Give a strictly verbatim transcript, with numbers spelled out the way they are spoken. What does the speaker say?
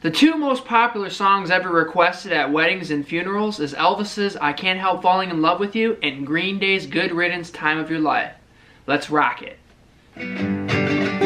The two most popular songs ever requested at weddings and funerals is Elvis's I Can't Help Falling in Love with You and Green Day's Good Riddance Time of Your Life. Let's rock it.